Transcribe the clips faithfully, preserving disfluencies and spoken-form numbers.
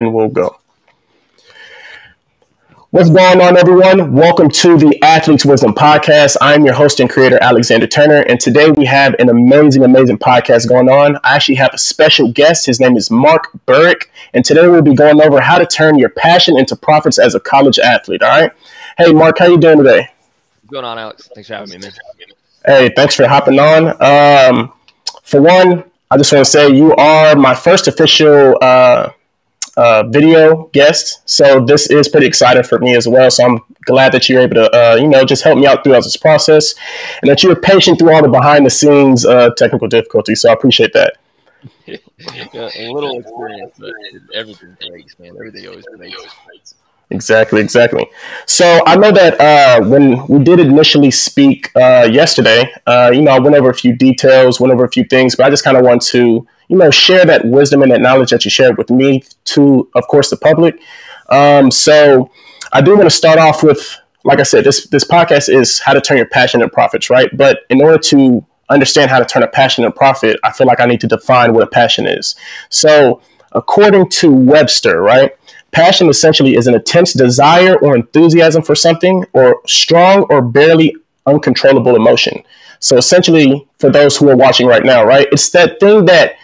And we'll go. What's going on, everyone? Welcome to the Athletes' Wisdom Podcast. I'm your host and creator, Alexander Turner, and today we have an amazing, amazing podcast going on. I actually have a special guest. His name is Mark Burik, and today we'll be going over how to turn your passion into profits as a college athlete, all right? Hey, Mark, how you doing today? What's going on, Alex? Thanks for having me, man. Hey, thanks for hopping on. Um, for one, I just want to say you are my first official uh Uh, video guest, so this is pretty exciting for me as well. So I'm glad that you're able to, uh, you know, just help me out throughout this process, and that you're patient through all the behind-the-scenes uh, technical difficulties. So I appreciate that. A little experience, but everything breaks, man. Everything always breaks. Exactly, exactly. So I know that uh, when we did initially speak uh, yesterday, uh, you know, I went over a few details, went over a few things, but I just kind of want to, you know, share that wisdom and that knowledge that you shared with me to, of course, the public. Um, so I do want to start off with, like I said, this, this podcast is how to turn your passion into profits, right? But in order to understand how to turn a passion into profit, I feel like I need to define what a passion is. So according to Webster, right, passion essentially is an intense desire or enthusiasm for something, or strong or barely uncontrollable emotion. So essentially, for those who are watching right now, right, it's that thing that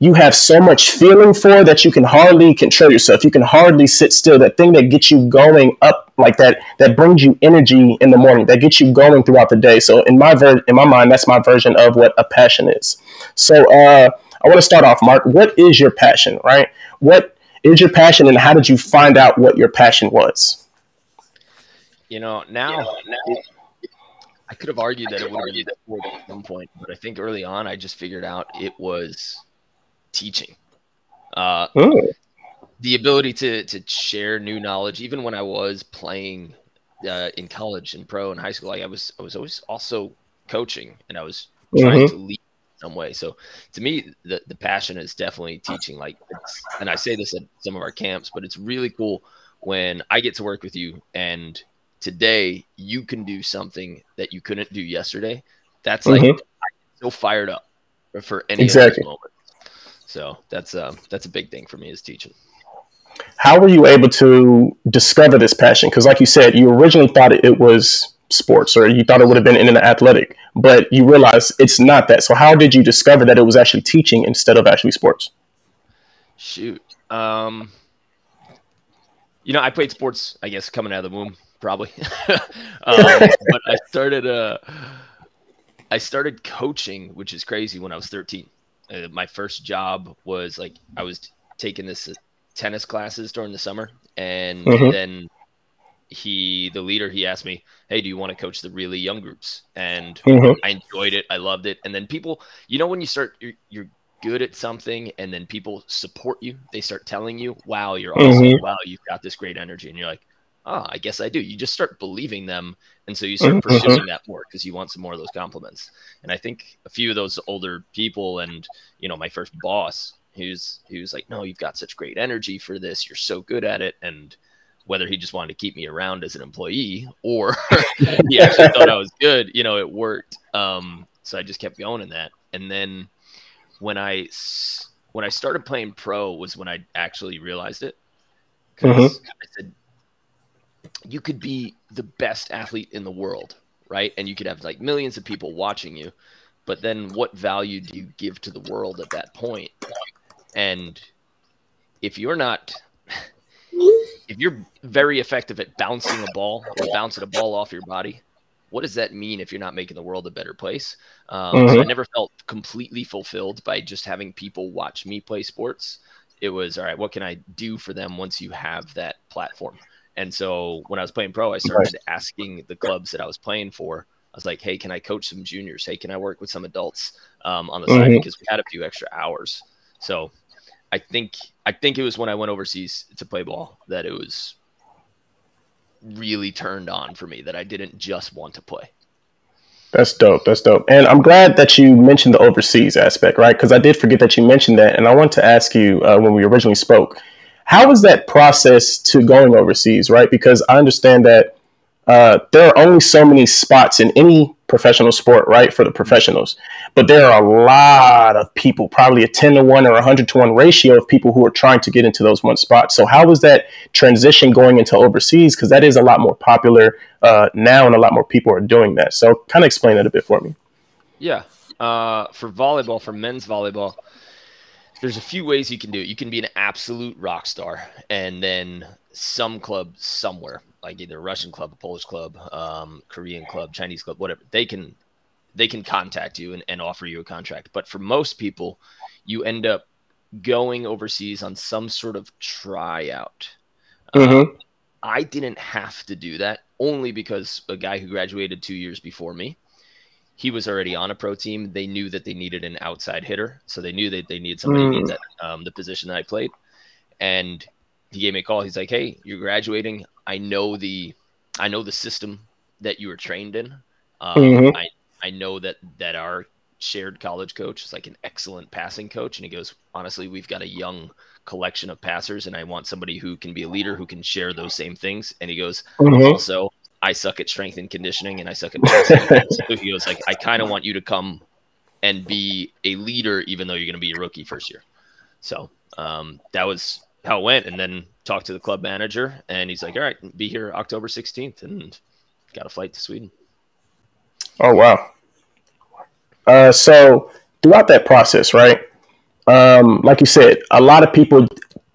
you have so much feeling for that you can hardly control yourself. You can hardly sit still. That thing that gets you going up like that, that brings you energy in the morning, that gets you going throughout the day. So in my ver in my mind, that's my version of what a passion is. So uh, I want to start off, Mark. What is your passion, right? What is your passion, and how did you find out what your passion was? You know, now, you know, now I could have argued that it would have been Ford at some point, but I think early on I just figured out it was teaching, uh, the ability to, to share new knowledge. Even when I was playing uh, in college and pro and high school, like I was, I was always also coaching, and I was trying mm-hmm. to lead in some way. So to me, the, the passion is definitely teaching. Like, it's, and I say this at some of our camps, but it's really cool when I get to work with you, and today you can do something that you couldn't do yesterday. That's mm-hmm. like, I'm so fired up for any exactly. of those moments. So that's um, that's a big thing for me, is teaching. How were you able to discover this passion? Because like you said, you originally thought it was sports, or you thought it would have been in an athletic, but you realize it's not that. So how did you discover that it was actually teaching instead of actually sports? Shoot. Um, you know, I played sports, I guess, coming out of the womb, probably. um, but I started, uh, I started coaching, which is crazy, when I was thirteen. Uh, my first job was like, I was taking this uh, tennis classes during the summer. And mm-hmm. then he, the leader, he asked me, hey, do you want to coach the really young groups? And mm-hmm. I enjoyed it. I loved it. And then people, you know, when you start, you're, you're good at something, and then people support you, they start telling you, wow, you're awesome. Mm-hmm. Wow, you've got this great energy. And you're like, oh, I guess I do. You just start believing them. And so you start mm-hmm. pursuing that more because you want some more of those compliments. And I think a few of those older people, and, you know, my first boss, who's, who's like, no, you've got such great energy for this. You're so good at it. And whether he just wanted to keep me around as an employee, or he actually thought I was good, you know, it worked. Um, so I just kept going in that. And then when I, when I started playing pro was when I actually realized it, because mm-hmm. I said, you could be the best athlete in the world, right? And you could have like millions of people watching you, but then what value do you give to the world at that point? And if you're not, if you're very effective at bouncing a ball or bouncing a ball off your body, what does that mean if you're not making the world a better place? Um, mm-hmm. so I never felt completely fulfilled by just having people watch me play sports. It was, all right, what can I do for them once you have that platform? And so when I was playing pro, I started asking the clubs that I was playing for, I was like, hey, can I coach some juniors? Hey, can I work with some adults um, on the mm-hmm. side? Because we had a few extra hours. So I think, I think it was when I went overseas to play ball that it was really turned on for me, that I didn't just want to play. That's dope. That's dope. And I'm glad that you mentioned the overseas aspect, right? Because I did forget that you mentioned that. And I want to ask you uh, when we originally spoke, how was that process to going overseas, right? Because I understand that uh, there are only so many spots in any professional sport, right, for the professionals. But there are a lot of people, probably a ten to one or one hundred to one ratio of people who are trying to get into those one spot. So how was that transition going into overseas? Because that is a lot more popular uh, now, and a lot more people are doing that. So kind of explain that a bit for me. Yeah. Uh, for volleyball, for men's volleyball, there's a few ways you can do it. You can be an absolute rock star, and then some club somewhere, like either a Russian club, a Polish club, um, Korean club, Chinese club, whatever, they can they can contact you and, and offer you a contract. But for most people, you end up going overseas on some sort of tryout. Mm-hmm. um, I didn't have to do that, only because a guy who graduated two years before me, he was already on a pro team. They knew that they needed an outside hitter, so they knew that they needed somebody mm. that um, the position that I played. And he gave me a call. He's like, "Hey, you're graduating. I know the, I know the system that you were trained in. Um, mm-hmm. I I know that that our shared college coach is like an excellent passing coach." And he goes, "Honestly, we've got a young collection of passers, and I want somebody who can be a leader, who can share those same things." And he goes, mm-hmm. "Also, I suck at strength and conditioning, and I suck at passing." So he was like, "I kind of want you to come and be a leader, even though you're going to be a rookie first year." So um, that was how it went. And then talked to the club manager, and he's like, "All right, be here October sixteenth," and got a flight to Sweden. Oh, wow. Uh, so throughout that process, right, um, like you said, a lot of people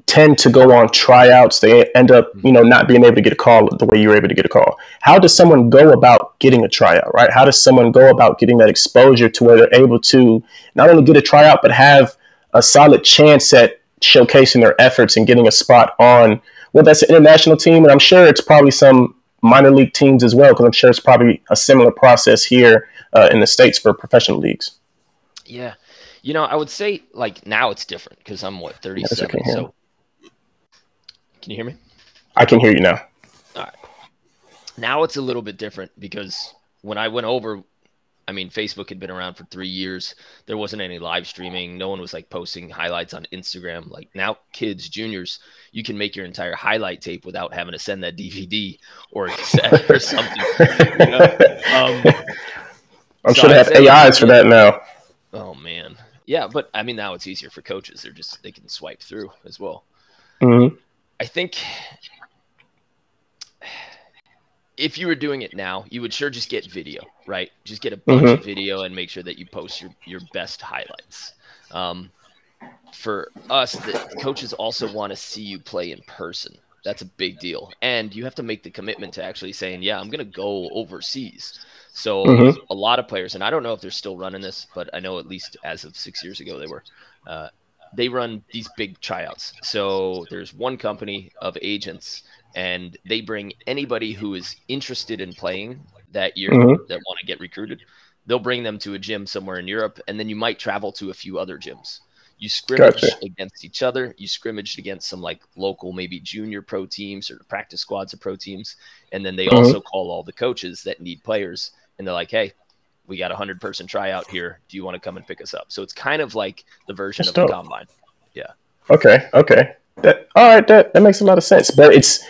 tend to go on tryouts. They end up, you know, not being able to get a call the way you were able to get a call. How does someone go about getting a tryout, right? How does someone go about getting that exposure to where they're able to not only get a tryout, but have a solid chance at showcasing their efforts and getting a spot on, well, that's an international team, and I'm sure it's probably some minor league teams as well, because I'm sure it's probably a similar process here uh, in the States for professional leagues. Yeah. You know, I would say, like, now it's different because I'm, what, thirty-seven, yeah, so. Can you hear me? I can hear you now. All right. Now it's a little bit different because when I went over, I mean, Facebook had been around for three years. There wasn't any live streaming. No one was like posting highlights on Instagram. Like now kids, juniors, you can make your entire highlight tape without having to send that D V D or a cassette or something. You know? um, I'm so sure they have A Is for that now. Oh, man. Yeah, but I mean, now it's easier for coaches. They're just, they can swipe through as well. Mm-hmm. I think if you were doing it now, you would sure just get video, right? Just get a bunch mm-hmm. of video and make sure that you post your, your best highlights. Um, for us, the coaches also want to see you play in person. That's a big deal. And you have to make the commitment to actually saying, yeah, I'm going to go overseas. So mm-hmm. a lot of players, and I don't know if they're still running this, but I know at least as of six years ago they were, uh, they run these big tryouts. So there's one company of agents, and they bring anybody who is interested in playing that year mm-hmm. that want to get recruited. They'll bring them to a gym somewhere in Europe, and then you might travel to a few other gyms. You scrimmage gotcha. Against each other. You scrimmaged against some like local, maybe junior pro teams or practice squads of pro teams. And then they mm-hmm. also call all the coaches that need players, and they're like, "Hey, we got a hundred person tryout here. Do you want to come and pick us up?" So it's kind of like the version That's of dope. The combine. Yeah. Okay. Okay. That, all right. That, that makes a lot of sense, but it's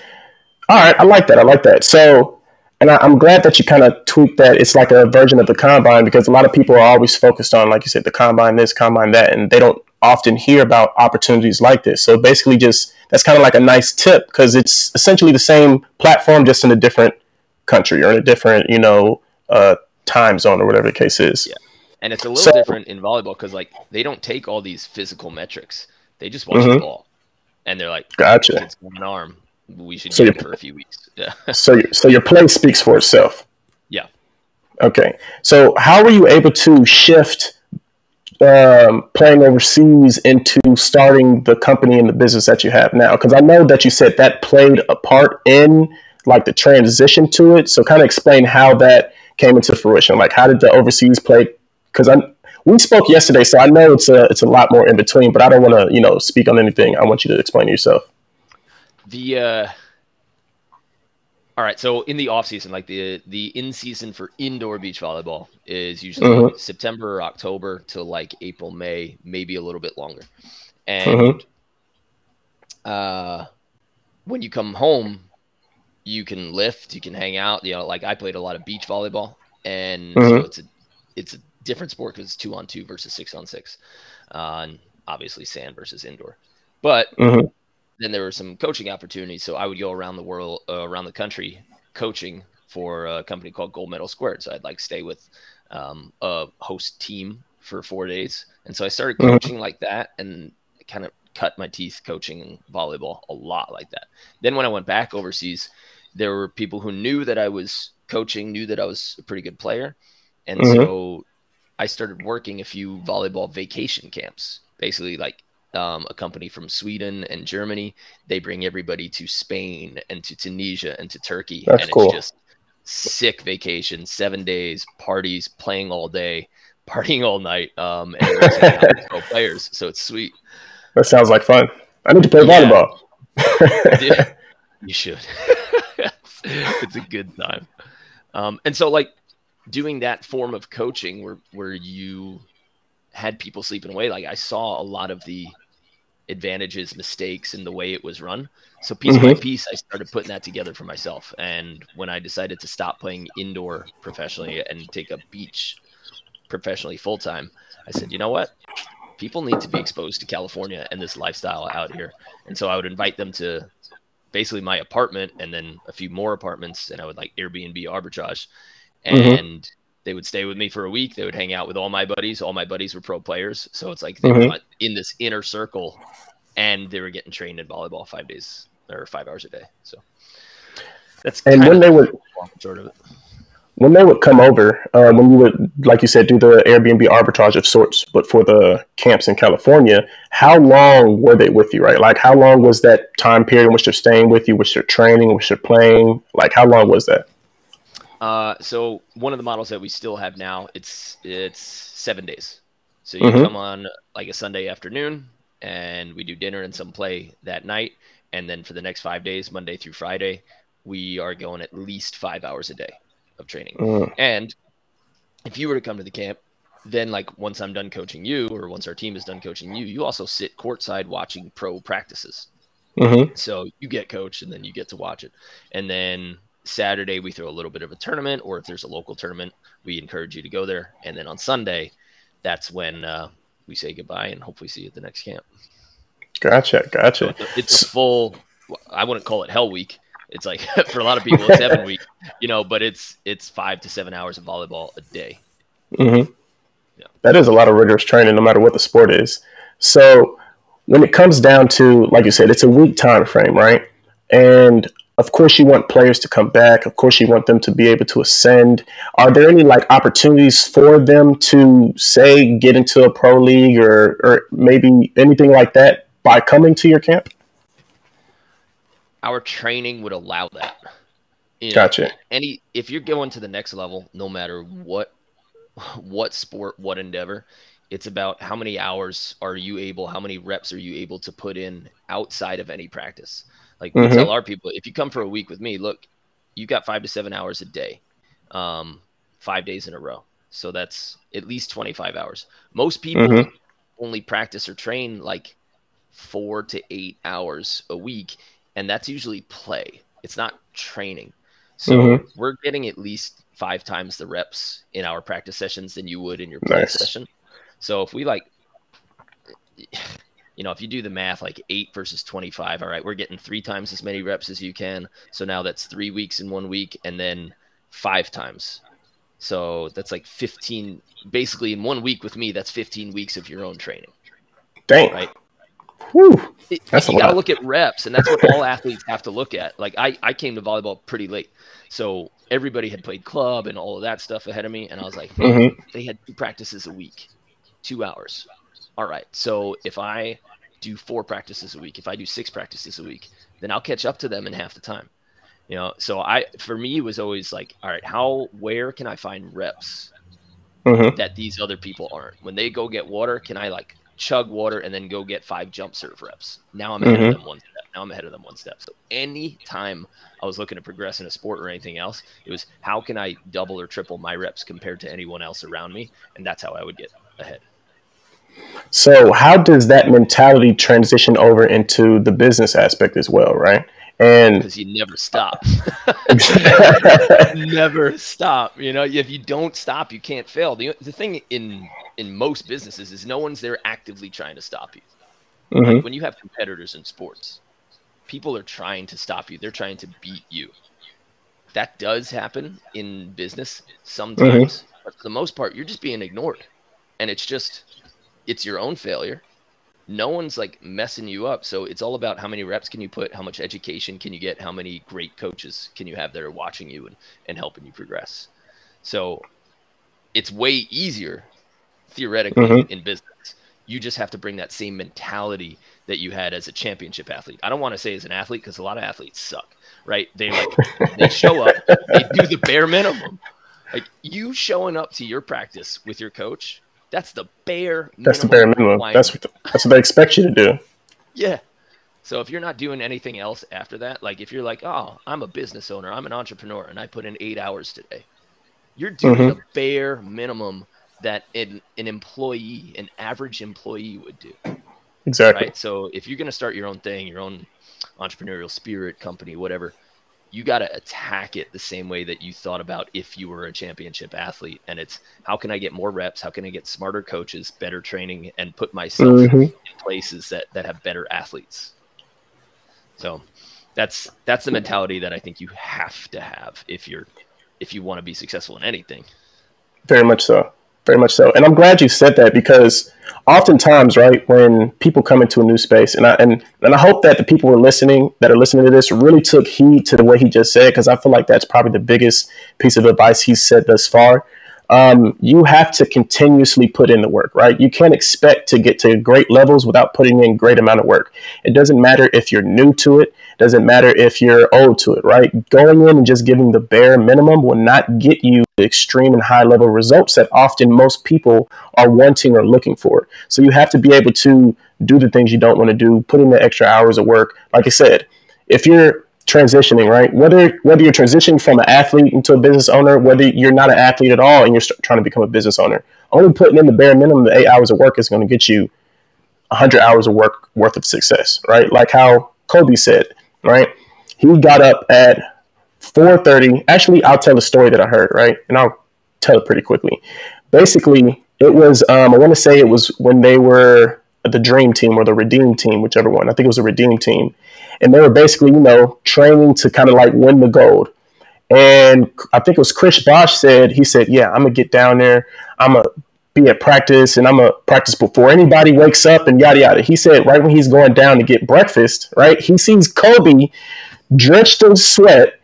all right. I like that. I like that. So, and I, I'm glad that you kind of tweaked that. It's like a version of the combine, because a lot of people are always focused on, like you said, the combine, this combine, that, and they don't often hear about opportunities like this. So basically just, that's kind of like a nice tip, because it's essentially the same platform, just in a different country or in a different, you know, uh, time zone or whatever the case is. Yeah. And it's a little so, different in volleyball, because like they don't take all these physical metrics. They just watch mm-hmm. the ball, and they're like, "Gotcha, it's one arm. We should so get it for a few weeks." Yeah. so, your, so your play speaks for itself. Yeah. Okay. So how were you able to shift um, playing overseas into starting the company and the business that you have now? Because I know that you said that played a part in like the transition to it. So kind of explain how that came into fruition. Like, how did the overseas play? Because I we spoke yesterday, so I know it's a it's a lot more in between. But I don't want to, you know, speak on anything. I want you to explain yourself. The uh, all right. So in the off season, like the the in season for indoor beach volleyball is usually mm-hmm. like September or October to like April, May, maybe a little bit longer. And mm-hmm. uh, when you come home, you can lift, you can hang out, you know, like I played a lot of beach volleyball, and mm-hmm. so it's a, it's a different sport because it's two on two versus six on six. Uh, and obviously sand versus indoor. But mm-hmm. then there were some coaching opportunities. So I would go around the world, uh, around the country coaching for a company called Gold Medal Squared. So I'd like stay with um, a host team for four days. And so I started coaching mm-hmm. like that and kind of cut my teeth coaching volleyball a lot like that. Then when I went back overseas, there were people who knew that I was coaching, knew that I was a pretty good player. And mm-hmm. so I started working a few volleyball vacation camps, basically like um, a company from Sweden and Germany. They bring everybody to Spain and to Tunisia and to Turkey. That's and cool. It's just sick vacation, seven days, parties, playing all day, partying all night, um, and pro players. So it's sweet. That sounds like fun. I need to play yeah. volleyball. Yeah, you should. It's a good time. Um, and so like doing that form of coaching where, where you had people sleeping away, like I saw a lot of the advantages, mistakes, and the way it was run. So piece mm-hmm. by piece, I started putting that together for myself. And when I decided to stop playing indoor professionally and take up beach professionally full-time, I said, you know what? People need to be exposed to California and this lifestyle out here. And so I would invite them to basically my apartment and then a few more apartments. And I would like Airbnb arbitrage. And mm-hmm. they would stay with me for a week. They would hang out with all my buddies. All my buddies were pro players. So it's like they mm-hmm. were in this inner circle and they were getting trained in volleyball five days or five hours a day. So that's and when they would sort of it. When they would come over, uh, when you would, like you said, do the Airbnb arbitrage of sorts, but for the camps in California, how long were they with you, right? Like, how long was that time period in which they're staying with you, which they're training, which they're playing? Like, how long was that? Uh, so one of the models that we still have now, it's it's seven days. So you mm-hmm. come on like a Sunday afternoon, and we do dinner and some play that night. And then for the next five days, Monday through Friday, we are going at least five hours a day of training. Mm. And if you were to come to the camp, then like once I'm done coaching you or once our team is done coaching you, you also sit courtside watching pro practices. Mm-hmm. So you get coached and then you get to watch it. And then Saturday we throw a little bit of a tournament, or if there's a local tournament, we encourage you to go there. And then on Sunday, that's when uh, we say goodbye and hopefully see you at the next camp. Gotcha. Gotcha. So it's a full, I wouldn't call it hell week. It's like for a lot of people, it's seven weeks, you know, but it's it's five to seven hours of volleyball a day. Mm-hmm. Yeah. That is a lot of rigorous training, no matter what the sport is. So when it comes down to, like you said, it's a week time frame, right? And of course, you want players to come back. Of course, you want them to be able to ascend. Are there any like opportunities for them to, say, get into a pro league or or maybe anything like that by coming to your camp? Our training would allow that. You know, gotcha. Any, if you're going to the next level, no matter what, what sport, what endeavor, it's about how many hours are you able, how many reps are you able to put in outside of any practice? Like we mm-hmm. tell our people, if you come for a week with me, look, you got five to seven hours a day, um, five days in a row. So that's at least twenty-five hours. Most people mm-hmm. only practice or train like four to eight hours a week. And that's usually play. It's not training. So mm-hmm. we're getting at least five times the reps in our practice sessions than you would in your play nice. Session. So if we like, you know, if you do the math, like eight versus twenty-five, all right, we're getting three times as many reps as you can. So now that's three weeks in one week and then five times. So that's like fifteen, basically in one week with me, that's fifteen weeks of your own training. Dang. Right. Whew, that's you got to look at reps, and that's what all athletes have to look at. Like I, I came to volleyball pretty late, so everybody had played club and all of that stuff ahead of me, and I was like, hey, mm-hmm. they had two practices a week, two hours. All right, so if I do four practices a week, if I do six practices a week, then I'll catch up to them in half the time. You know, so I, for me, it was always like, all right, how, where can I find reps mm-hmm. that these other people aren't? When they go get water, can I like chug water and then go get five jump serve reps? Now I'm ahead mm-hmm. of them one step. Now I'm ahead of them one step. So any time I was looking to progress in a sport or anything else, it was how can I double or triple my reps compared to anyone else around me? And that's how I would get ahead. So how does that mentality transition over into the business aspect as well, right? And because you never stop. Never stop. You know, if you don't stop, you can't fail. The, the thing in in most businesses is no one's there actively trying to stop you. Mm-hmm. Like when you have competitors in sports, people are trying to stop you. They're trying to beat you. That does happen in business sometimes. Mm-hmm. But for the most part, you're just being ignored. And it's just, it's your own failure. No one's like messing you up. So it's all about how many reps can you put, how much education can you get, how many great coaches can you have that are watching you and, and helping you progress. So it's way easier theoretically mm-hmm. in business. You just have to bring that same mentality that you had as a championship athlete. I don't want to say as an athlete because a lot of athletes suck, right? They like they show up, they do the bare minimum. Like you showing up to your practice with your coach, that's the bare minimum. That's the bare minimum. That's what, the, that's what they expect you to do. Yeah. So if you're not doing anything else after that, like if you're like, oh, I'm a business owner, I'm an entrepreneur, and I put in eight hours today, you're doing mm-hmm. the bare minimum that an, an employee, an average employee would do. Exactly. Right? So if you're going to start your own thing, your own entrepreneurial spirit, company, whatever, you got to attack it the same way that you thought about if you were a championship athlete. And it's how can I get more reps? How can I get smarter coaches, better training, and put myself mm-hmm. in places that, that have better athletes? So that's, that's the mentality that I think you have to have if you're, if you want to be successful in anything. Very much so. Very much so. And I'm glad you said that, because oftentimes, right, when people come into a new space, and I and, and I hope that the people who are listening that are listening to this really took heed to the way he just said, because I feel like that's probably the biggest piece of advice he's said thus far. Um, you have to continuously put in the work, right? You can't expect to get to great levels without putting in great amount of work. It doesn't matter if you're new to it. Doesn't matter if you're old to it, right? Going in and just giving the bare minimum will not get you the extreme and high level results that often most people are wanting or looking for. So you have to be able to do the things you don't want to do, put in the extra hours of work. Like I said, if you're transitioning, right? Whether whether you're transitioning from an athlete into a business owner, whether you're not an athlete at all and you're trying to become a business owner, only putting in the bare minimum of eight hours of work is going to get you one hundred hours of work worth of success, right? Like how Kobe said, right? He got up at four thirty. Actually, I'll tell a story that I heard, right? And I'll tell it pretty quickly. Basically, it was, um, I want to say it was when they were the Dream Team or the Redeem Team, whichever one. I think it was the Redeem Team. And they were basically, you know, training to kind of like win the gold. And I think it was Chris Bosch said, he said, yeah, I'm going to get down there. I'm going to be at practice and I'm going to practice before anybody wakes up and yada, yada. He said right when he's going down to get breakfast, right, he sees Kobe drenched in sweat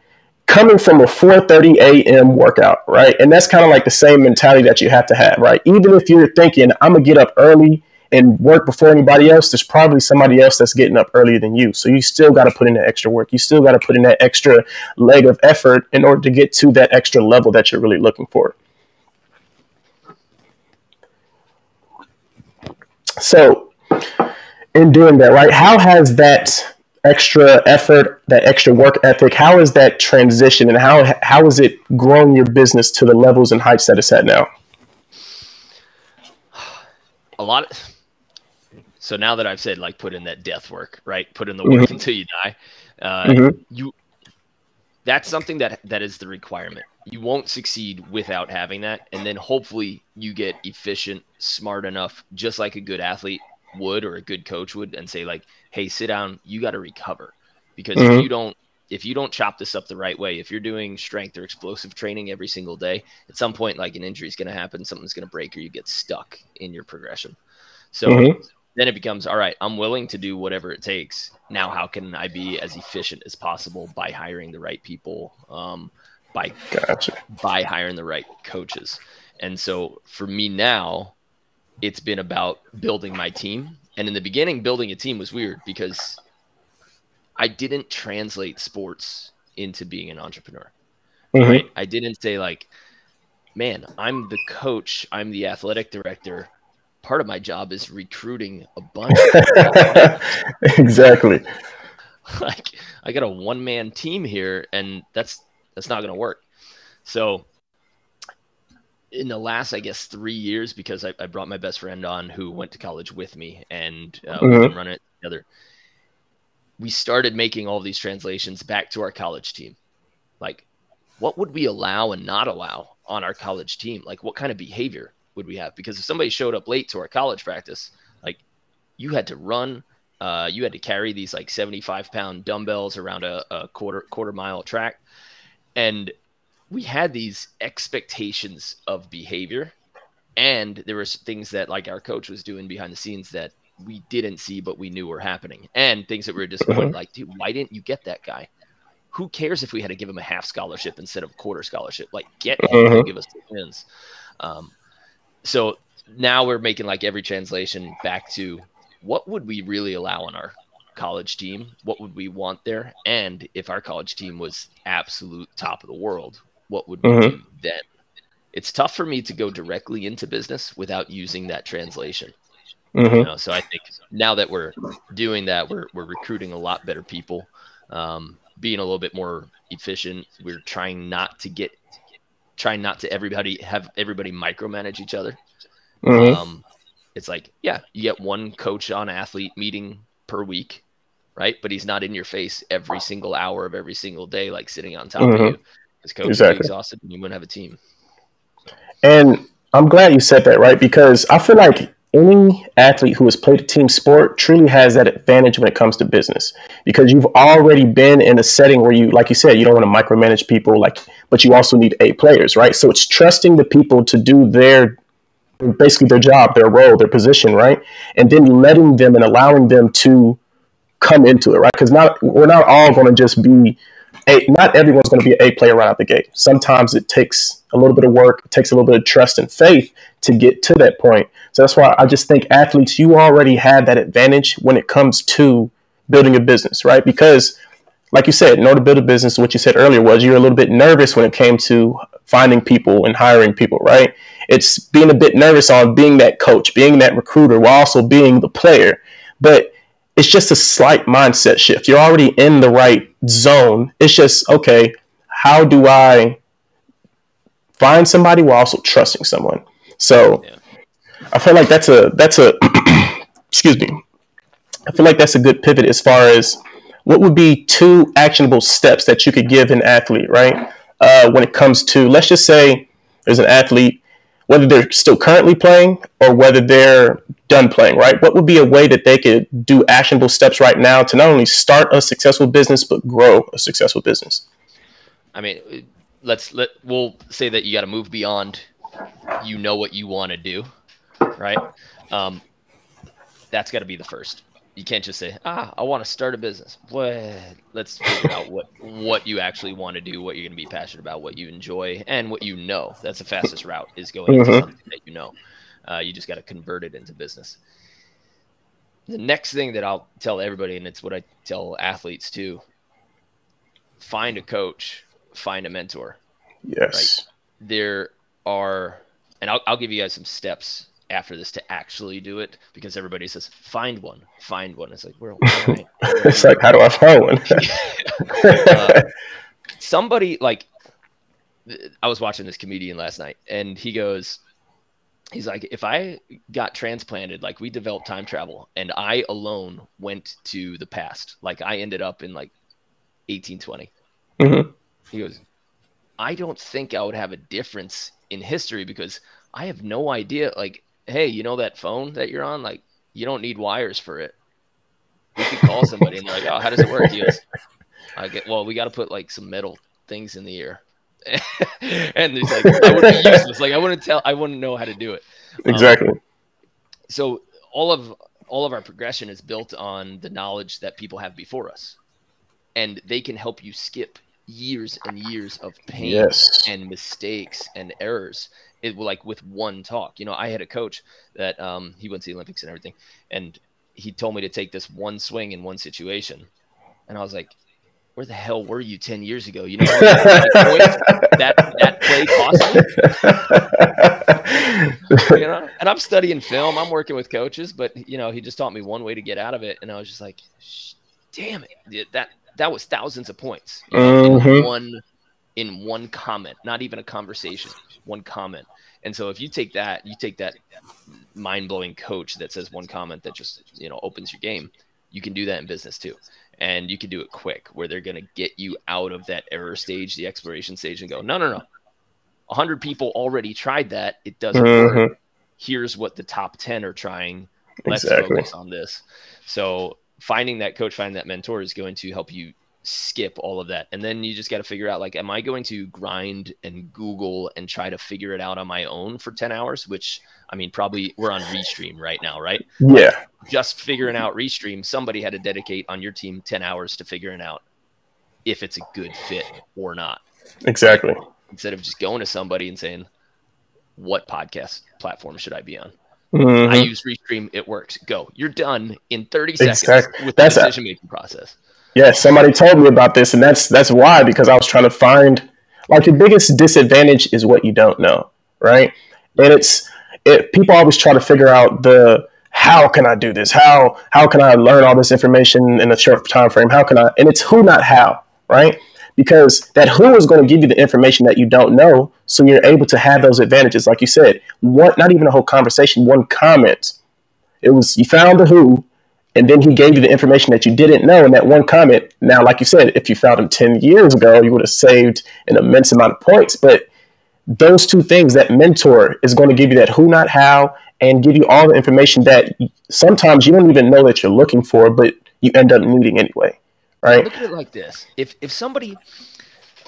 coming from a four thirty a m workout, right? And that's kind of like the same mentality that you have to have, right? Even if you're thinking, I'm going to get up early and work before anybody else, there's probably somebody else that's getting up earlier than you. So you still got to put in the extra work. You still got to put in that extra leg of effort in order to get to that extra level that you're really looking for. So in doing that, right, how has that extra effort, that extra work ethic, how is that transition and how how is it growing your business to the levels and heights that it's at now? A lot of... So now that I've said, like, put in that death work, right? Put in the work mm-hmm. until you die. Uh, mm-hmm. You, that's something that that is the requirement. You won't succeed without having that. And then hopefully you get efficient, smart enough, just like a good athlete would or a good coach would, and say like, hey, sit down. You got to recover, because mm-hmm. if you don't, if you don't chop this up the right way, if you're doing strength or explosive training every single day, at some point, like an injury is going to happen, something's going to break, or you get stuck in your progression. So. Mm-hmm. Then it becomes, all right, I'm willing to do whatever it takes. Now, how can I be as efficient as possible by hiring the right people, um, by, gotcha. by hiring the right coaches? And so for me now, it's been about building my team. And in the beginning, building a team was weird because I didn't translate sports into being an entrepreneur. Mm-hmm. Right? I didn't say like, man, I'm the coach, I'm the athletic director. Part of my job is recruiting a bunch of people. Exactly. Like I got a one man team here, and that's, that's not going to work. So in the last, I guess, three years, because I, I brought my best friend on who went to college with me, and uh, mm-hmm. we can run it together. we started making all these translations back to our college team. Like, what would we allow and not allow on our college team? Like, what kind of behavior would we have? Because if somebody showed up late to our college practice, like, you had to run, uh, you had to carry these like seventy-five pound dumbbells around a, a quarter, quarter mile track. And we had these expectations of behavior. And there were things that like our coach was doing behind the scenes that we didn't see, but we knew were happening, and things that we were disappointed. Like, dude, why didn't you get that guy? Who cares if we had to give him a half scholarship instead of a quarter scholarship? Like, get him and give us the wins. Um, so now we're making like every translation back to what would we really allow on our college team? What would we want there? And if our college team was absolute top of the world, what would we mm-hmm. do then? It's tough for me to go directly into business without using that translation. Mm-hmm. You know, so I think now that we're doing that, we're, we're recruiting a lot better people, um, being a little bit more efficient. We're trying not to get, trying not to everybody have everybody micromanage each other. Mm-hmm. Um, it's like, yeah, you get one coach on athlete meeting per week, right? But he's not in your face every single hour of every single day, like sitting on top mm-hmm. of you. His coach exactly. would be exhausted and you wouldn't have a team. And I'm glad you said that, right? Because I feel like any athlete who has played a team sport truly has that advantage when it comes to business, because you've already been in a setting where you, like you said, you don't want to micromanage people, like, but you also need A players, right? So it's trusting the people to do their, basically their job, their role, their position, right? And then letting them and allowing them to come into it, right? Because not, we're not all going to just be A, not everyone's going to be an A player right out the gate. Sometimes it takes a little bit of work. It takes a little bit of trust and faith to get to that point. So that's why I just think athletes, you already have that advantage when it comes to building a business, right? Because like you said, in order to build a business, what you said earlier was you're a little bit nervous when it came to finding people and hiring people, right? It's being a bit nervous on being that coach, being that recruiter, while also being the player. But it's just a slight mindset shift. You're already in the right zone. It's just, okay, how do I find somebody while also trusting someone? So yeah. I feel like that's a, that's a, excuse me. I feel like that's a good pivot as far as what would be two actionable steps that you could give an athlete, right? Uh, when it comes to, let's just say there's an athlete, whether they're still currently playing or whether they're done playing, right? What would be a way that they could do actionable steps right now to not only start a successful business, but grow a successful business? I mean, let's let, we'll say that you got to move beyond, you know, what you want to do, right? Um, that's got to be the first. You can't just say, ah, I want to start a business. What? Let's figure out what, what you actually want to do, what you're going to be passionate about, what you enjoy, and what you know. That's the fastest route, is going mm-hmm. into something that you know. Uh, you just got to convert it into business. The next thing that I'll tell everybody, and it's what I tell athletes too, find a coach, find a mentor. Yes. Right? There are, and I'll, I'll give you guys some steps after this to actually do it, because everybody says find one, find one. It's like, where? Right. It's like, how do I find one? uh, somebody like, I was watching this comedian last night, and he goes, he's like, if I got transplanted, like we developed time travel, and I alone went to the past, like I ended up in like eighteen twenty. Mm-hmm. He goes, I don't think I would have a difference in history, because I have no idea. Like, hey, you know that phone that you're on? Like, you don't need wires for it. You can call somebody and they're like, oh, how does it work? He goes, I get, well, we got to put like some metal things in the ear. And he's like, I wouldn't be useless. Like, I wouldn't tell, I wouldn't know how to do it. Exactly. Um, so all of, all of our progression is built on the knowledge that people have before us, and they can help you skip years and years of pain yes. and mistakes and errors. It will, like, with one talk. You know, I had a coach that um, he went to the Olympics and everything, and he told me to take this one swing in one situation. And I was like, where the hell were you ten years ago? You know, that, that play cost me. You know, and I'm studying film, I'm working with coaches, but you know, he just taught me one way to get out of it. And I was just like, damn it. That, that was thousands of points you know, mm-hmm. in one, in one comment, not even a conversation, one comment. And so if you take that, you take that mind blowing coach that says one comment that just, you know, opens your game, you can do that in business too. and you can do it quick where they're going to get you out of that error stage, the exploration stage, and go, no, no, no. A hundred people already tried that. It doesn't mm-hmm. work. Here's what the top ten are trying. Let's exactly. focus on this. So finding that coach, finding that mentor is going to help you skip all of that. And then you just got to figure out, like, am I going to grind and Google and try to figure it out on my own for ten hours, which, I mean, probably we're on Restream right now, right? Yeah. Like, just figuring out Restream. Somebody had to dedicate on your team ten hours to figuring out if it's a good fit or not. Exactly. Instead of just going to somebody and saying, what podcast platform should I be on? Mm-hmm. I use Restream. It works. Go. You're done in thirty seconds exactly. with the decision-making process. Yeah, somebody told me about this, and that's that's why, because I was trying to find, like, the biggest disadvantage is what you don't know, right? And it's it, people always try to figure out the how can I do this? How how can I learn all this information in a short time frame? How can I? And it's who, not how, right? Because that who is going to give you the information that you don't know, so you're able to have those advantages, like you said. One, not even a whole conversation, one comment. It was you found the who. And then he gave you the information that you didn't know in that one comment. Now, like you said, if you found him ten years ago, you would have saved an immense amount of points. But those two things, that mentor is going to give you that who, not how, and give you all the information that sometimes you don't even know that you're looking for, but you end up needing anyway. Right? Look at it like this. If, if, somebody,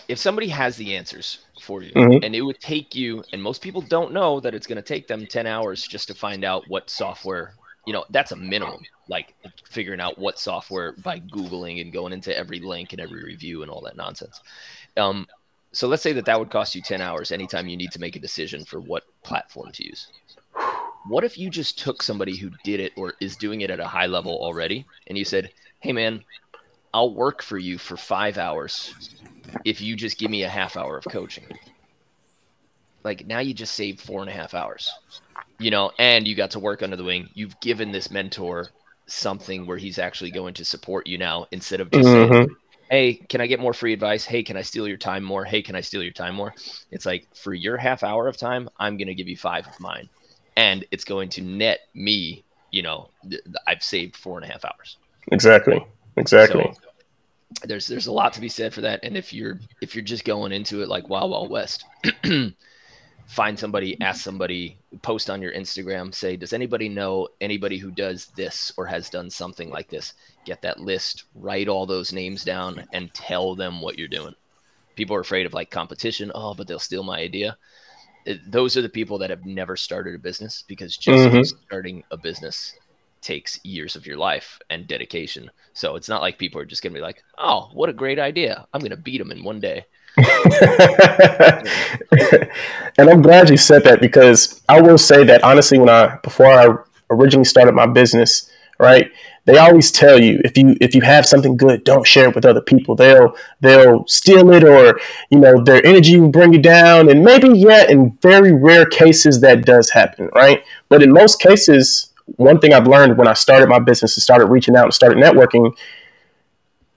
if somebody has the answers for you, mm-hmm. and it would take you, and most people don't know that it's going to take them ten hours just to find out what software, you know, that's a minimum. Like figuring out what software by Googling and going into every link and every review and all that nonsense. Um, so let's say that that would cost you ten hours anytime you need to make a decision for what platform to use. What if you just took somebody who did it or is doing it at a high level already and you said, hey, man, I'll work for you for five hours if you just give me a half hour of coaching. Like now you just saved four and a half hours, you know, and you got to work under the wing. You've given this mentor something where he's actually going to support you now instead of just mm-hmm. saying, hey, can I get more free advice? Hey, can I steal your time more? Hey, can I steal your time more? It's like for your half hour of time, I'm going to give you five of mine. And it's going to net me, you know, th- I've saved four and a half hours. Exactly. Exactly. So, there's, there's a lot to be said for that. And if you're, if you're just going into it like Wild Wild West, find somebody, ask somebody, post on your Instagram, say, does anybody know anybody who does this or has done something like this? Get that list, write all those names down, and tell them what you're doing. People are afraid of like competition. Oh, but they'll steal my idea. It, those are the people that have never started a business because just mm-hmm. starting a business takes years of your life and dedication. So it's not like people are just going to be like, oh, what a great idea. I'm going to beat them in one day. And I'm glad you said that, because I will say that honestly, when I before I originally started my business, right, they always tell you if you if you have something good, don't share it with other people. They'll they'll steal it, or you know, their energy will bring you down. And maybe yeah, in very rare cases that does happen, right? But in most cases, one thing I've learned when I started my business and started reaching out and started networking.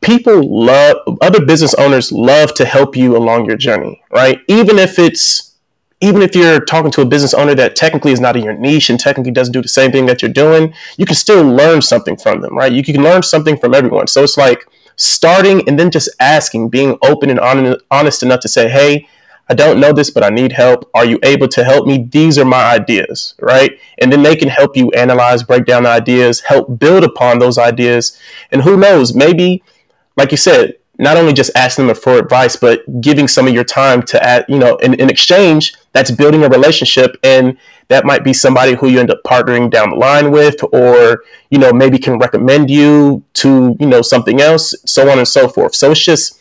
People love, other business owners love to help you along your journey, right? Even if it's, even if you're talking to a business owner that technically is not in your niche and technically doesn't do the same thing that you're doing, you can still learn something from them, right? You can learn something from everyone. So it's like starting and then just asking, being open and honest enough to say, hey, I don't know this, but I need help. Are you able to help me? These are my ideas, right? And then they can help you analyze, break down the ideas, help build upon those ideas. And who knows, maybe, like you said, not only just asking them for advice, but giving some of your time to add, you know, in, in exchange, that's building a relationship. And that might be somebody who you end up partnering down the line with, or, you know, maybe can recommend you to, you know, something else, so on and so forth. So it's just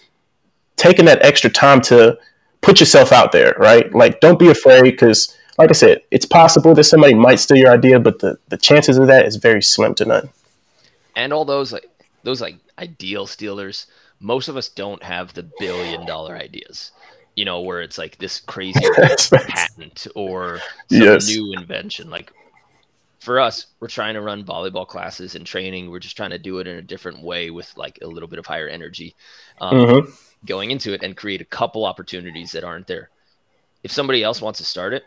taking that extra time to put yourself out there, right? Like, don't be afraid, because like I said, it's possible that somebody might steal your idea, but the, the chances of that is very slim to none. And all those, like, those like ideal stealers, most of us don't have the billion dollar ideas, you know, where it's like this crazy patent or some yes. new invention. Like for us, we're trying to run volleyball classes and training. We're just trying to do it in a different way with like a little bit of higher energy um, mm-hmm. going into it, and create a couple opportunities that aren't there. If somebody else wants to start it,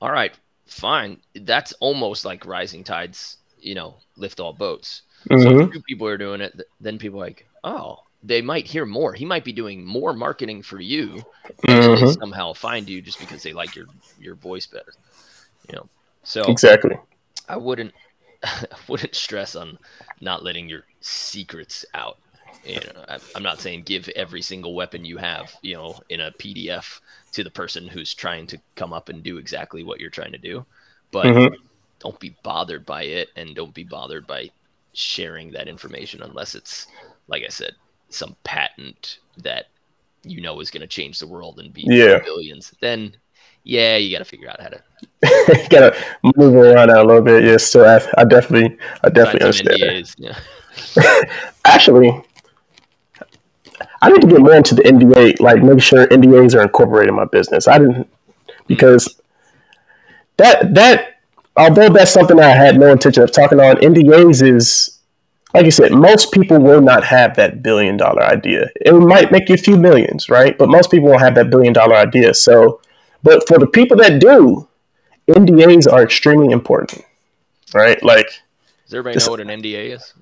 all right, fine. That's almost like rising tides, you know, lift all boats. Mm-hmm. So if two people are doing it, then people are like, oh, they might hear more. He might be doing more marketing for you, and mm-hmm. they somehow find you just because they like your your voice better. You know, so exactly. I wouldn't I wouldn't stress on not letting your secrets out. You know, I, I'm not saying give every single weapon you have, you know, in a P D F to the person who's trying to come up and do exactly what you're trying to do, but mm-hmm. don't be bothered by it, and don't be bothered by sharing that information unless it's, like I said, some patent that you know is going to change the world and be yeah. billions. Then, yeah, you got to figure out how to you got to move around a little bit. Yes, so I, I definitely, I definitely understand. N D As, yeah. Actually, I need to get more into the N D A, like make sure N D As are incorporated in my business. I didn't, because that, that, although that's something I had no intention of talking on, N D As is, like you said, most people will not have that billion dollar idea. It might make you a few millions, right? But most people won't have that billion dollar idea. So, but for the people that do, N D As are extremely important, right? Like, does everybody know what an N D A is?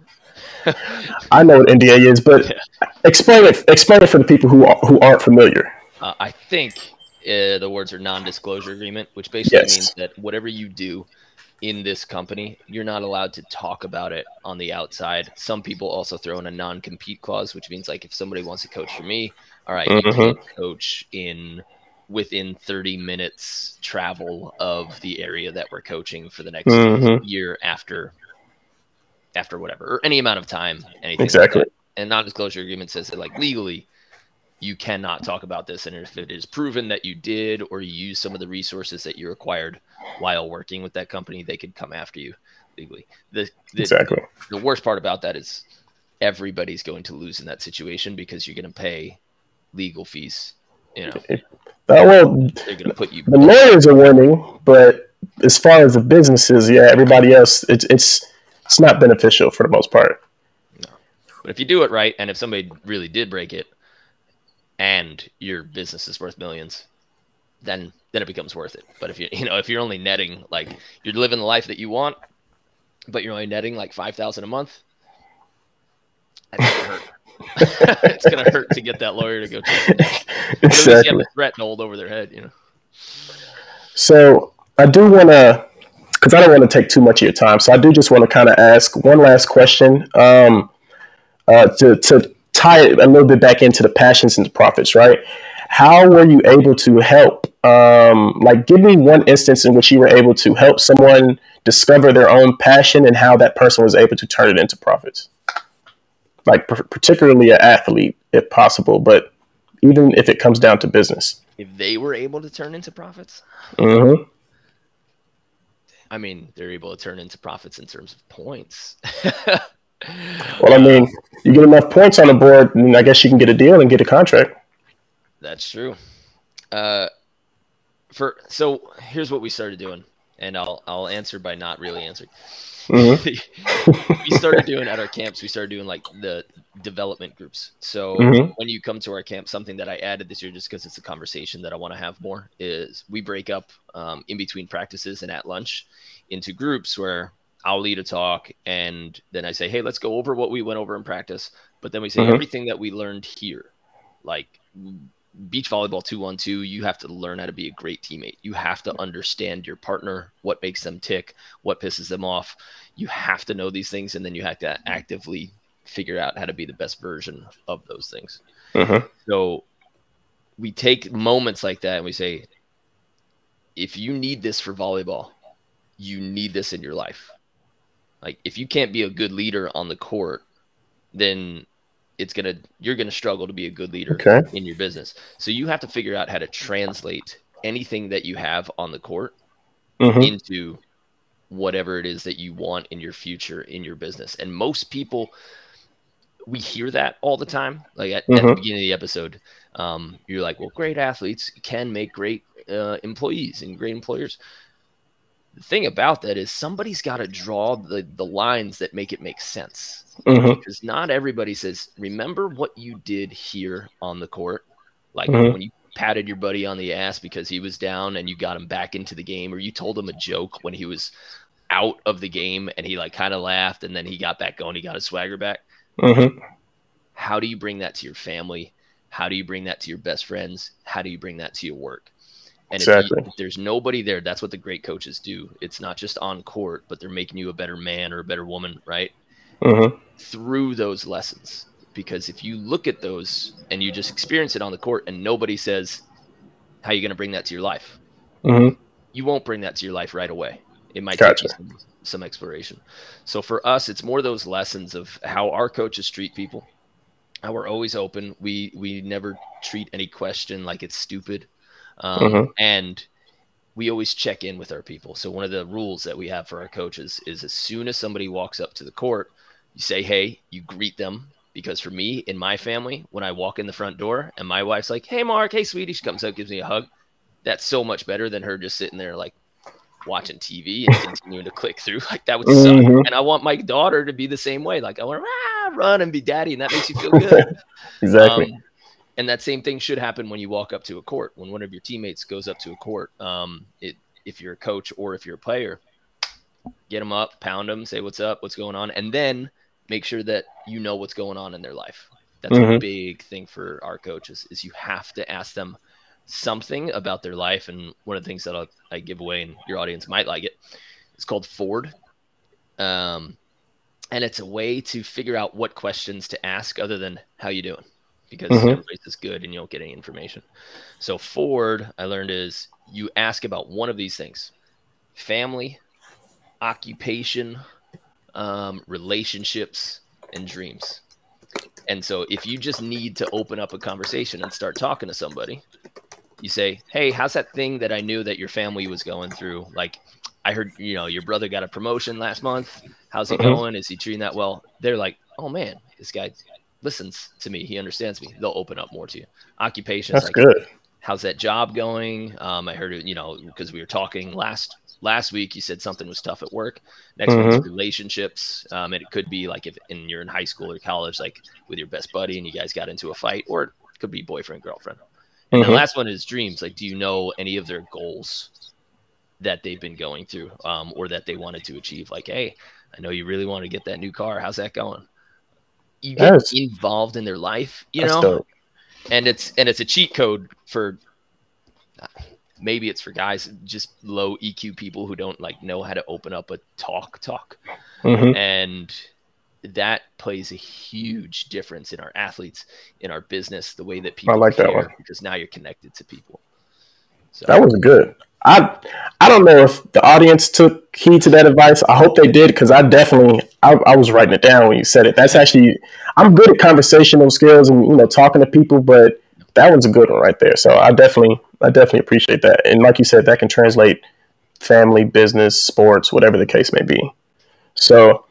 I know what N D A is, but yeah. explain it. Explain it for the people who are, who aren't familiar. Uh, I think uh, the words are non-disclosure agreement, which basically yes. means that whatever you do in this company, you're not allowed to talk about it on the outside. Some people also throw in a non-compete clause, which means like if somebody wants to coach for me, all right, mm-hmm. you can't coach in within thirty minutes travel of the area that we're coaching for the next mm-hmm. year after. after whatever, or any amount of time, anything exactly. like that. And non-disclosure agreement says that like legally you cannot talk about this. And if it is proven that you did, or you use some of the resources that you acquired while working with that company, they could come after you legally. The, the, exactly. the, the worst part about that is everybody's going to lose in that situation, because you're going to pay legal fees. You know, it, that will, they're going to put you, the lawyers are winning, but as far as the businesses, yeah, everybody else it, it's, It's not beneficial for the most part. No. But if you do it right, and if somebody really did break it, and your business is worth millions, then then it becomes worth it. But if you you know if you're only netting, like you're living the life that you want, but you're only netting like five thousand a month, that's gonna hurt. It's gonna hurt to get that lawyer to go check it out. Exactly. At least you have a threat rolled over their head, you know. So I do wanna. Because I don't want to take too much of your time, so I do just want to kind of ask one last question um, uh, to, to tie it a little bit back into the passions and the profits, right? How were you able to help? Um, like, give me one instance in which you were able to help someone discover their own passion and how that person was able to turn it into profits. Like, pr- particularly an athlete, if possible, but even if it comes down to business. If they were able to turn into profits? Mm-hmm. I mean, they're able to turn into profits in terms of points. Well, I mean, you get enough points on the board, and I guess you can get a deal and get a contract. That's true. Uh, for so here's what we started doing, and I'll I'll answer by not really answering. Mm-hmm. We started doing at our camps. We started doing like the development groups. So mm-hmm. when you come to our camp, something that I added this year, just because it's a conversation that I want to have more, is we break up um, in between practices and at lunch into groups where I'll lead a talk, and then I say, hey, let's go over what we went over in practice. But then we say mm-hmm. everything that we learned here, like beach volleyball two one two, you have to learn how to be a great teammate. You have to understand your partner, what makes them tick, what pisses them off. You have to know these things, and then you have to actively figure out how to be the best version of those things. Uh-huh. So we take moments like that and we say, if you need this for volleyball, you need this in your life. Like if you can't be a good leader on the court, then it's gonna you're gonna struggle to be a good leader okay. in your business. So you have to figure out how to translate anything that you have on the court mm-hmm. into whatever it is that you want in your future in your business. And most people, we hear that all the time. Like at, mm-hmm. at the beginning of the episode, um, you're like, well, great athletes can make great uh, employees and great employers. The thing about that is somebody's got to draw the, the lines that make it make sense. Mm-hmm. Because not everybody says, remember what you did here on the court? Like mm-hmm. when you patted your buddy on the ass because he was down and you got him back into the game, or you told him a joke when he was out of the game and he like kind of laughed and then he got back going. He got his swagger back. Mm-hmm. How do you bring that to your family? How do you bring that to your best friends? How do you bring that to your work? And exactly. if, you, if there's nobody there, that's what the great coaches do. It's not just on court, but they're making you a better man or a better woman, right? Mm-hmm. Through those lessons. Because if you look at those and you just experience it on the court and nobody says, how are you going to bring that to your life? Mm-hmm. You won't bring that to your life right away. It might gotcha. take you some, some exploration. So for us, it's more those lessons of how our coaches treat people. How we're always open. We, we never treat any question like it's stupid. Um, mm-hmm. And we always check in with our people. So one of the rules that we have for our coaches is as soon as somebody walks up to the court, you say, hey, you greet them. Because for me, in my family, when I walk in the front door and my wife's like, hey, Mark, hey, sweetie, she comes up, gives me a hug. That's so much better than her just sitting there like watching T V and continuing to click through. Like that would suck. Mm-hmm. And I want my daughter to be the same way. Like I want to run and be daddy, and that makes you feel good. Exactly. Um, and that same thing should happen when you walk up to a court. When one of your teammates goes up to a court, um, it, if you're a coach or if you're a player, get them up, pound them, say what's up, what's going on, and then make sure that you know what's going on in their life. That's mm-hmm. a big thing for our coaches is you have to ask them something about their life. And one of the things that I'll, I give away, and your audience might like it, it's called Ford. Um, and it's a way to figure out what questions to ask other than how you doing. Because mm-hmm. everybody's is good and you don't get any information. So Ford, I learned, is you ask about one of these things: family, occupation, um, relationships, and dreams. And so if you just need to open up a conversation and start talking to somebody, you say, hey, how's that thing that I knew that your family was going through? Like I heard, you know, your brother got a promotion last month. How's it mm-hmm. going? Is he treating that well? They're like, oh man, this guy listens to me. He understands me. They'll open up more to you. Occupation. That's like, good. How's that job going? Um, I heard it, you know, because we were talking last, last week, you said something was tough at work. Next mm-hmm. week's relationships. Um, and it could be like if in, you're in high school or college, like with your best buddy and you guys got into a fight, or it could be boyfriend, girlfriend. And mm-hmm. the last one is dreams. Like, do you know any of their goals that they've been going through um, or that they wanted to achieve? Like, hey, I know you really want to get that new car. How's that going? You get that's, involved in their life, you know, dope. and it's, and it's a cheat code for, maybe it's for guys, just low E Q people who don't like know how to open up a talk talk. Mm-hmm. And that plays a huge difference in our athletes, in our business, the way that people I like care, that one. Because now you're connected to people. So that was good. I, I don't know if the audience took heed to that advice. I hope they did, because I definitely I, I was writing it down when you said it. That's actually I'm good at conversational skills and, you know, talking to people, but that one's a good one right there. So I definitely I definitely appreciate that. And like you said, that can translate family, business, sports, whatever the case may be. So,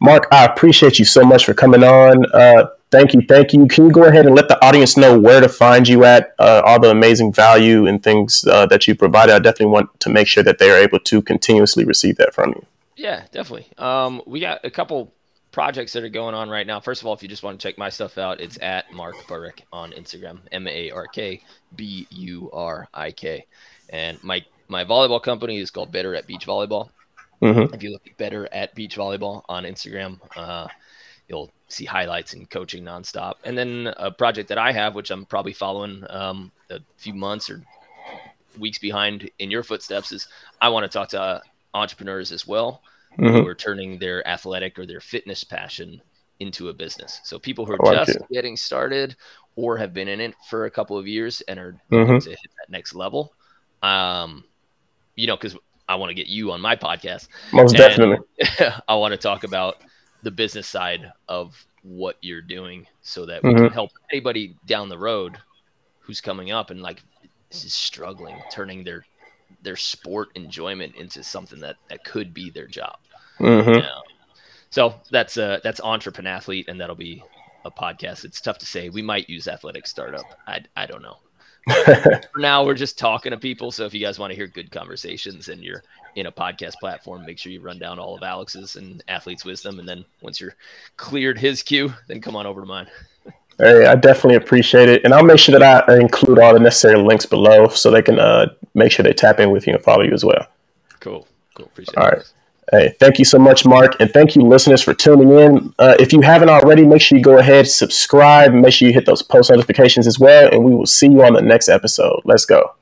Mark, I appreciate you so much for coming on. Uh, thank you. Thank you. Can you go ahead and let the audience know where to find you at, uh, all the amazing value and things uh, that you provided? I definitely want to make sure that they are able to continuously receive that from you. Yeah, definitely. Um, we got a couple projects that are going on right now. First of all, if you just want to check my stuff out, it's at Mark Burik on Instagram, M A R K B U R I K. And my, my volleyball company is called Better at Beach Volleyball. Mm-hmm. If you look at Better at Beach Volleyball on Instagram, uh, you'll see highlights and coaching nonstop. And then a project that I have, which I'm probably following um, a few months or weeks behind in your footsteps, is I want to talk to uh, entrepreneurs as well mm-hmm. who are turning their athletic or their fitness passion into a business. So people who are like just it. getting started or have been in it for a couple of years and are mm-hmm. going to hit that next level, um, you know, because I want to get you on my podcast. Most and definitely. I want to talk about the business side of what you're doing so that we mm-hmm. can help anybody down the road who's coming up and like is struggling, turning their their sport enjoyment into something that, that could be their job. Mm-hmm. You know? So that's uh, that's Entrepreneathlete, and that'll be a podcast. It's tough to say. We might use Athletic Startup. I, I don't know. For now, we're just talking to people. So if you guys want to hear good conversations and you're in a podcast platform, make sure you run down all of Alex's and Athletes' Wisdom. And then once you're cleared his queue, then come on over to mine. Hey, I definitely appreciate it. And I'll make sure that I include all the necessary links below so they can uh, make sure they tap in with you and follow you as well. Cool. Cool. Appreciate it. All right. Hey, thank you so much, Mark. And thank you, listeners, for tuning in. Uh, if you haven't already, make sure you go ahead, subscribe, make sure you hit those post notifications as well. And we will see you on the next episode. Let's go.